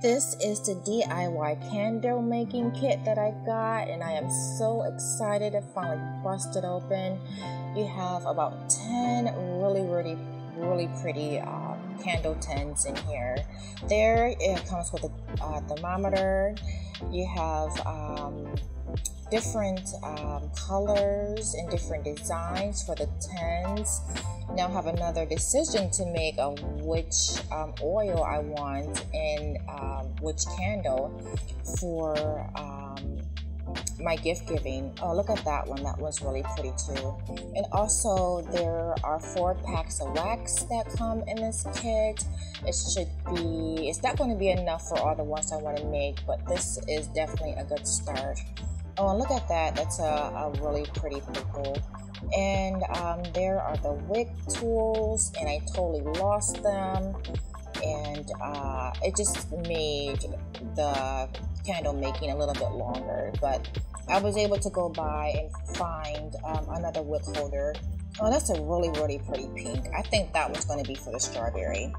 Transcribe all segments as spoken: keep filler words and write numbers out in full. This is the D I Y candle making kit that I got, and I am so excited to finally bust it open. You have about ten really, really, really pretty uh, candle tins in here. There, it comes with a uh, thermometer. You have um, different um, colors and different designs for the tins. Now have another decision to make of which um, oil I want and um, which candle for um, my gift giving. Oh, look at that one. That was really pretty too. And also there are four packs of wax that come in this kit. It should be, it's not going to be enough for all the ones I want to make, but this is definitely a good start. Oh, and look at that. That's a, a really pretty purple. And um, there are the wick tools, and I totally lost them, and uh, it just made the candle making a little bit longer, but I was able to go by and find um, another wick holder. Oh, that's a really, really pretty pink. I think that was going to be for the strawberry.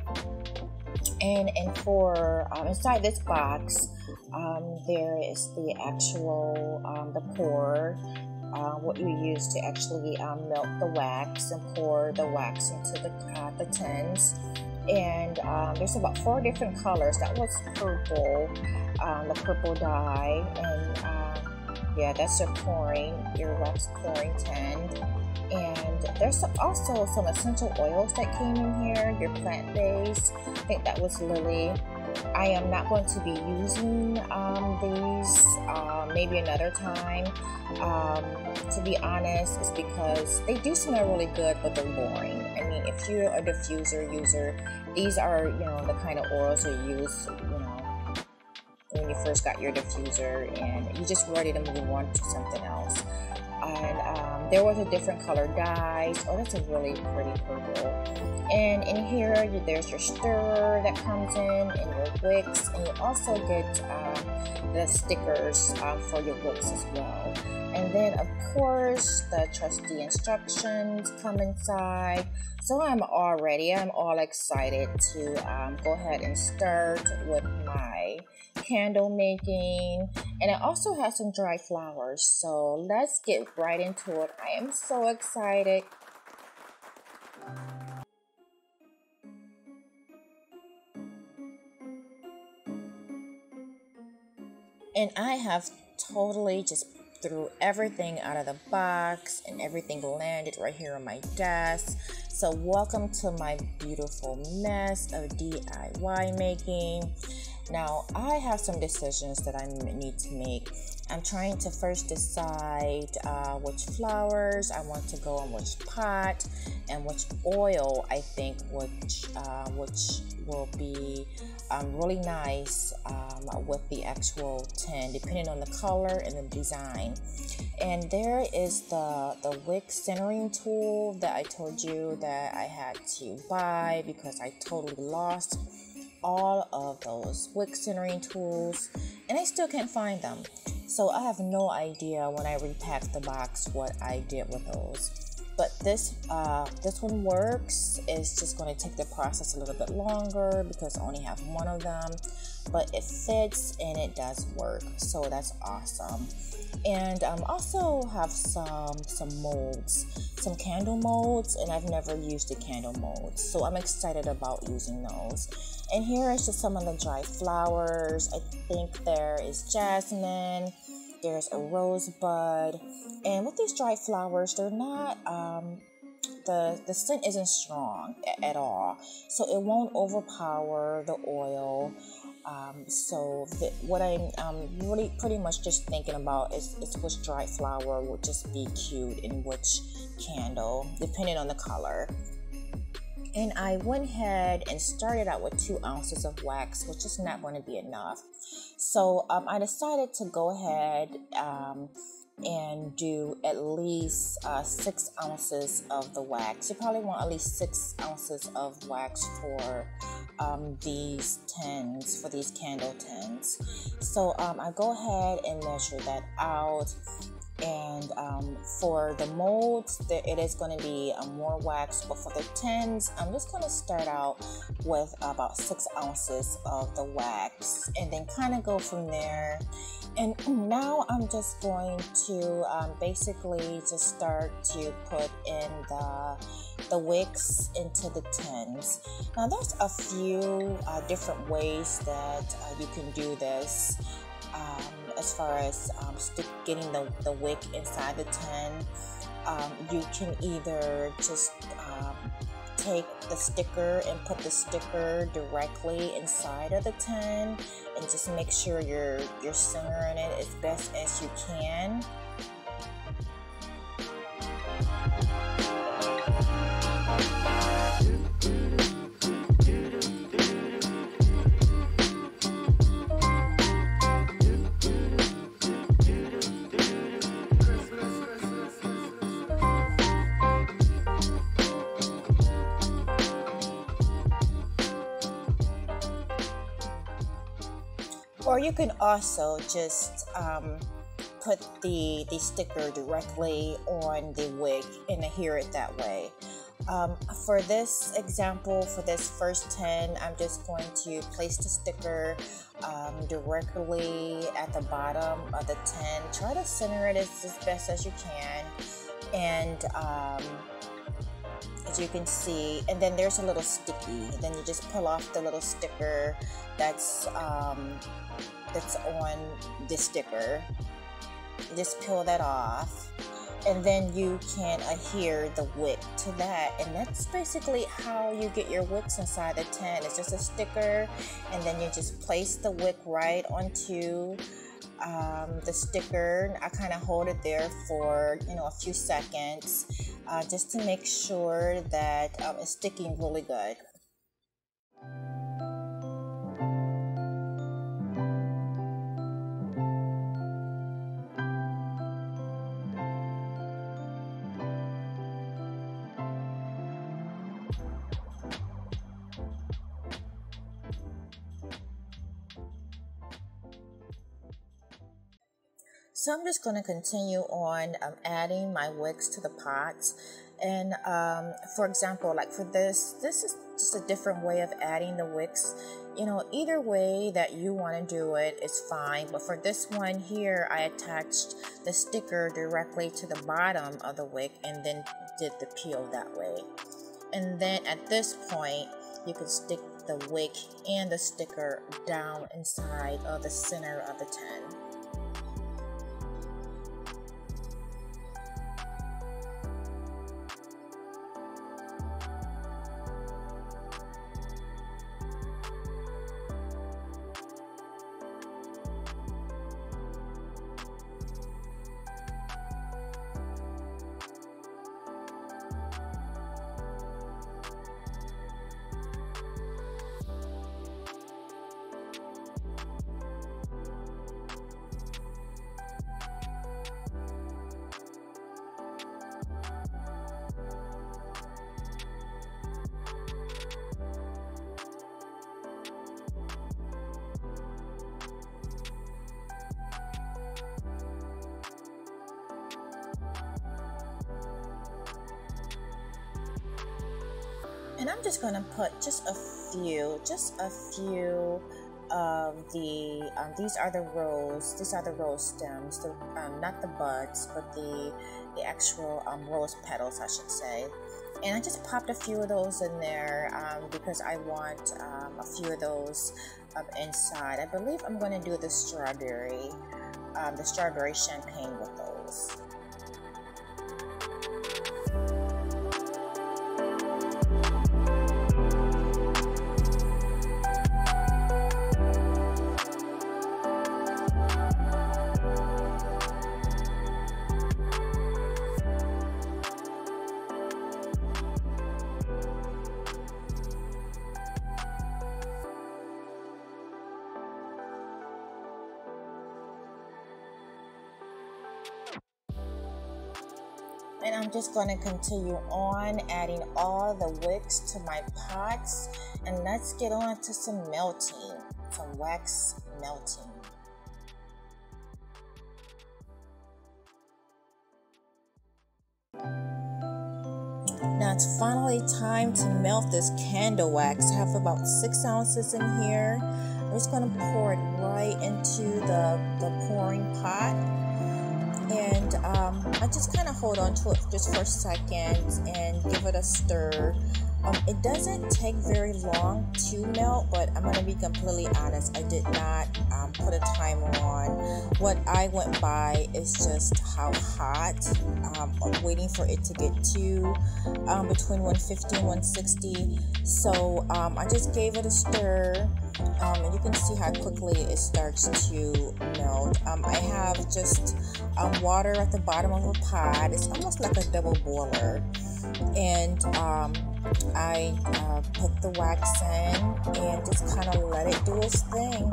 And and for um, inside this box, um, there is the actual um, the pour. Uh, what you use to actually um, melt the wax and pour the wax into the, uh, the tins. And um, there's about four different colors. That was purple, um, the purple dye, and uh, yeah, that's your pouring, your wax pouring tin. And there's also some essential oils that came in here, your plant-based. I think that was Lily. I am not going to be using um, these uh, maybe another time. Um, to be honest, it's because they do smell really good, but they're boring. I mean, if you're a diffuser user, these are, you know, the kind of oils you use, you know, when you first got your diffuser and you're just ready to move on to something else. And um, there was a different color dyes. Oh, that's a really pretty purple. And in here, there's your stirrer that comes in, and your wicks, and you also get um, the stickers um, for your wicks as well. And then, of course, the trusty instructions come inside. So I'm all ready. I'm all excited to um, go ahead and start with my candle making, and I also have some dry flowers, so let's get right into it. I am so excited. And I have totally just threw everything out of the box, and everything landed right here on my desk. So welcome to my beautiful mess of D I Y making. Now, I have some decisions that I need to make. I'm trying to first decide uh, which flowers I want to go on which pot, and which oil I think which, uh, which will be um, really nice um, with the actual tin, depending on the color and the design. And there is the, the wick centering tool that I told you that I had to buy, because I totally lost all of those wick centering tools, and I still can't find them. So I have no idea when I repacked the box what I did with those. But this uh, this one works. It's just going to take the process a little bit longer because I only have one of them, but it fits and it does work, so that's awesome. And um, also have some some molds, some candle molds, and I've never used the candle molds, so I'm excited about using those. And here is just some of the dry flowers. I think there is jasmine. There's a rosebud, and with these dry flowers, they're not, um, the, the scent isn't strong at all, so it won't overpower the oil. Um, so the, what I'm um, really pretty much just thinking about is, is which dry flower would just be cute in which candle, depending on the color. And I went ahead and started out with two ounces of wax, which is not going to be enough. So um, I decided to go ahead um, and do at least uh, six ounces of the wax. You probably want at least six ounces of wax for um, these tins, for these candle tins. So um, I go ahead and measure that out. And um, for the molds, the, it is going to be um, more wax. But for the tins, I'm just going to start out with about six ounces of the wax and then kind of go from there. And now I'm just going to um, basically just start to put in the, the wicks into the tins. Now there's a few uh, different ways that uh, you can do this. Um, as far as um, stick, getting the, the wick inside the tin, um, you can either just um, take the sticker and put the sticker directly inside of the tin and just make sure you're, you're centering it as best as you can. Or you can also just um, put the, the sticker directly on the wick and adhere it that way. Um, for this example, for this first tin, I'm just going to place the sticker um, directly at the bottom of the tin. Try to center it as, as best as you can. And um, as you can see, and then there's a little sticky. And then you just pull off the little sticker that's um, that's on the sticker. Just peel that off, and then you can adhere the wick to that. And that's basically how you get your wicks inside the tin. It's just a sticker, and then you just place the wick right onto um, the sticker. I kind of hold it there for you know a few seconds, uh, just to make sure that um, it's sticking really good. So I'm just going to continue on um, adding my wicks to the pots. And um, for example, like for this, this is just a different way of adding the wicks. You know, either way that you want to do it is fine. But for this one here, I attached the sticker directly to the bottom of the wick and then did the peel that way. And then at this point, you can stick the wick and the sticker down inside of the center of the tin. And I'm just going to put just a few, just a few of the, um, these are the rose, these are the rose stems, the, um, not the buds, but the, the actual um, rose petals, I should say. And I just popped a few of those in there um, because I want um, a few of those up inside. I believe I'm going to do the strawberry, um, the strawberry champagne with those. And I'm just going to continue on adding all the wicks to my pots, and let's get on to some melting, some wax melting. Now it's finally time to melt this candle wax. I have about six ounces in here. I'm just going to pour it right into the, the pouring pot. And um, I just kind of hold on to it just for a second and give it a stir. Um, it doesn't take very long to melt, but I'm going to be completely honest. I did not um, put a timer on. What I went by is just how hot. Um, I'm waiting for it to get to um, between one fifty and one sixty. So um, I just gave it a stir. Um, and you can see how quickly it starts to melt. Um, I have just um, water at the bottom of a pot. It's almost like a double boiler. And um, I uh, put the wax in and just kind of let it do its thing.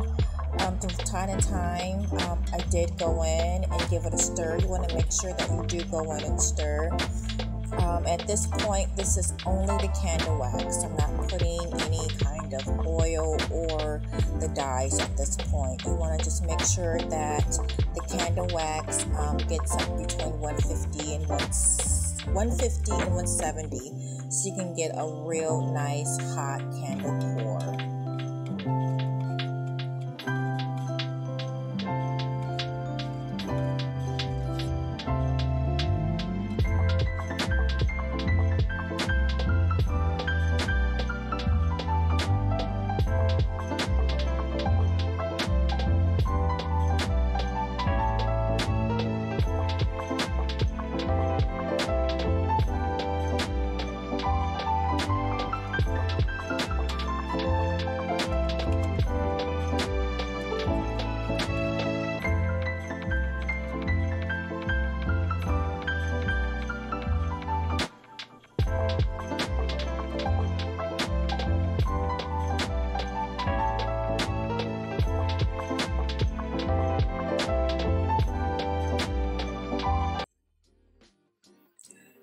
Um, from time to time, um, I did go in and give it a stir. You want to make sure that you do go in and stir. Um, at this point, this is only the candle wax. I'm not putting any kind of oil or the dyes at this point. You want to just make sure that the candle wax um, gets up between one fifty and one sixty. one fifty and one seventy, so you can get a real nice hot candle pour.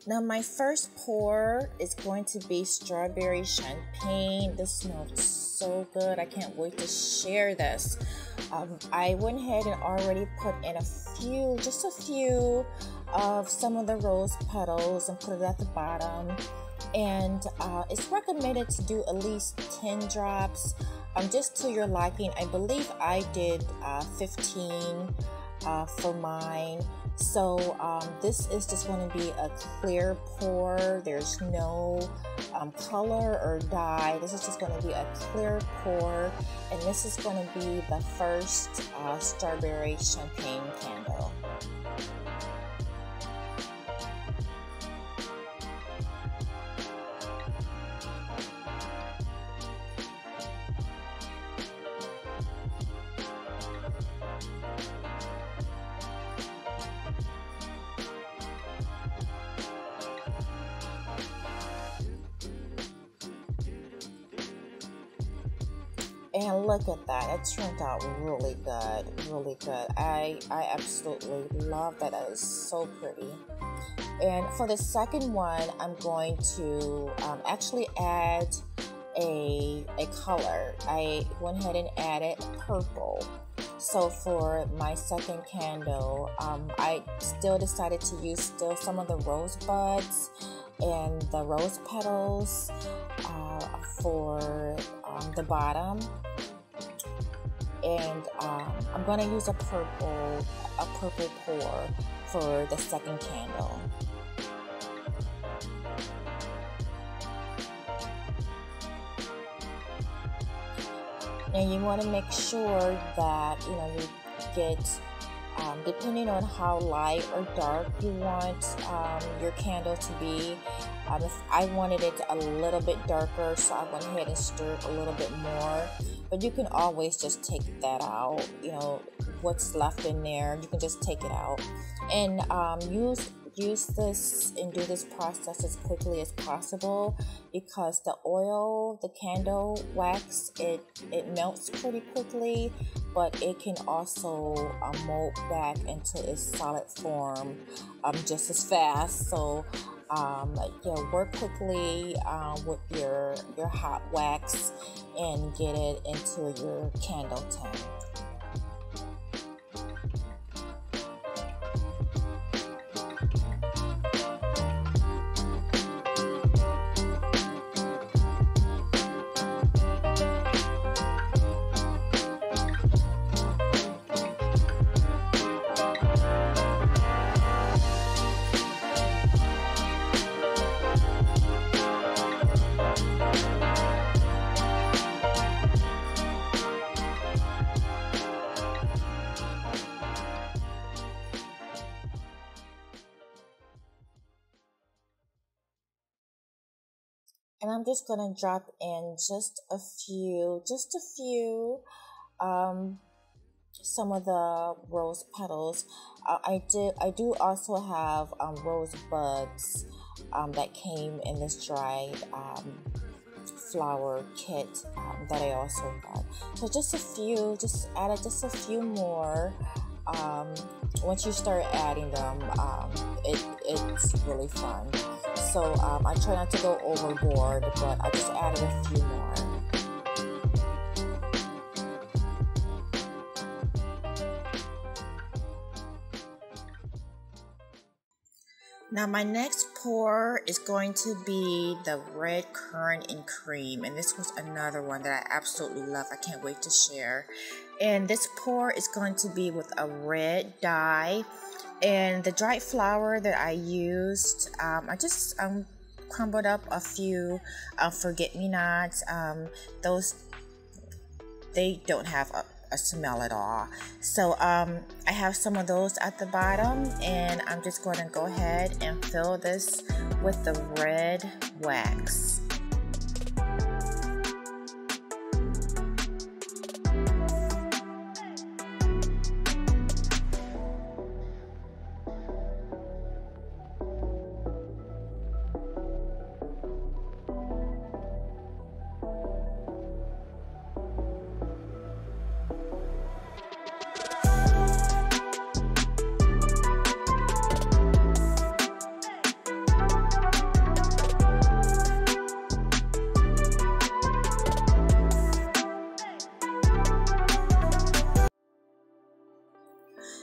Now my first pour is going to be strawberry champagne. This smells so good. I can't wait to share this. Um, I went ahead and already put in a few, just a few of some of the rose petals and put it at the bottom. And uh, it's recommended to do at least ten drops, um, just to your liking. I believe I did uh, fifteen uh, for mine. So um, this is just going to be a clear pour. There's no um, color or dye. This is just going to be a clear pour, and this is going to be the first uh, strawberry champagne candle. And look at that, it turned out really good, really good. I, I absolutely love that, it is so pretty. And for the second one, I'm going to um, actually add a, a color. I went ahead and added purple. So for my second candle, um, I still decided to use still some of the rose buds and the rose petals uh, for um, the bottom, and um, I'm going to use a purple a purple pour for the second candle. And you want to make sure that you know you get, Um, depending on how light or dark you want um, your candle to be. Um, I wanted it a little bit darker, so I went ahead and stirred a little bit more. But you can always just take that out. You know, what's left in there, you can just take it out. And um, use use this and do this process as quickly as possible, because the oil, the candle wax, it it melts pretty quickly, but it can also uh, mold back into its solid form um, just as fast. So um, yeah, work quickly uh, with your your hot wax and get it into your candle tank. and I'm just gonna drop in just a few, just a few, um, some of the rose petals. Uh, I did, I do also have um, rose buds um, that came in this dried um, flower kit um, that I also got. So just a few, just added just a few more. Um, once you start adding them, um, it, it's really fun. So um, I try not to go overboard, but I just added a few more. Now my next pour is going to be the red currant and cream, and this was another one that I absolutely love. I can't wait to share. And this pour is going to be with a red dye, and the dried flour that I used, um, I just um, crumbled up a few uh, forget-me-nots. Um, those, they don't have a, a smell at all. So um, I have some of those at the bottom, and I'm just going to go ahead and fill this with the red wax.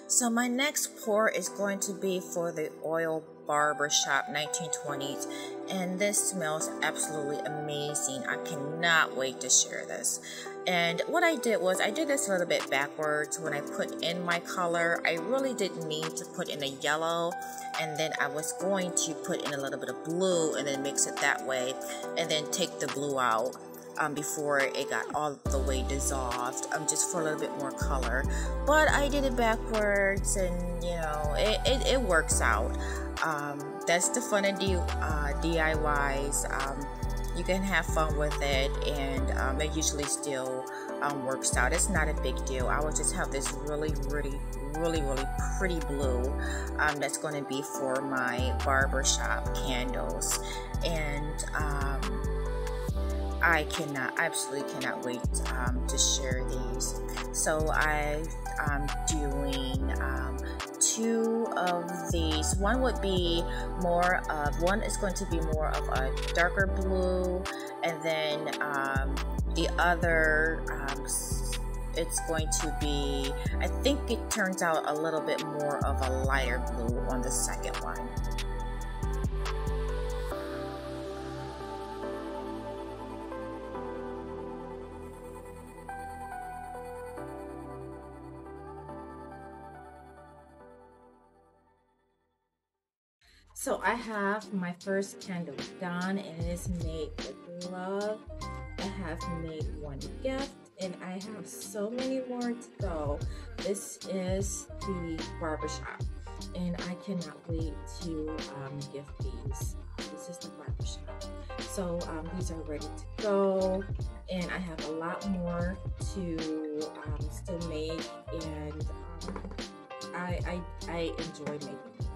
So my next pour is going to be for the Oil Barbershop nineteen twenties, and this smells absolutely amazing. I cannot wait to share this. And what I did was I did this a little bit backwards. When I put in my color, I really didn't mean to put in a yellow, and then I was going to put in a little bit of blue and then mix it that way, and then take the blue out. Um, before it got all the way dissolved, um, just for a little bit more color. But I did it backwards, and you know, it, it, it works out. Um, that's the fun of D uh, D I Ys. Um, you can have fun with it, and um, it usually still um, works out. It's not a big deal. I will just have this really, really, really, really pretty blue um, that's going to be for my barbershop candles, and um, I cannot, absolutely cannot wait um, to share these. So I am doing um, two of these. One would be more of, one is going to be more of a darker blue, and then um, the other, um, it's going to be, I think it turns out a little bit more of a lighter blue on the second one. So I have my first candle done, and it is made with love. I have made one gift, and I have so many more to go. This is the barbershop, and I cannot wait to um, gift these. This is the barbershop. So um, these are ready to go, and I have a lot more to um, still make, and um, I, I, I enjoy making them.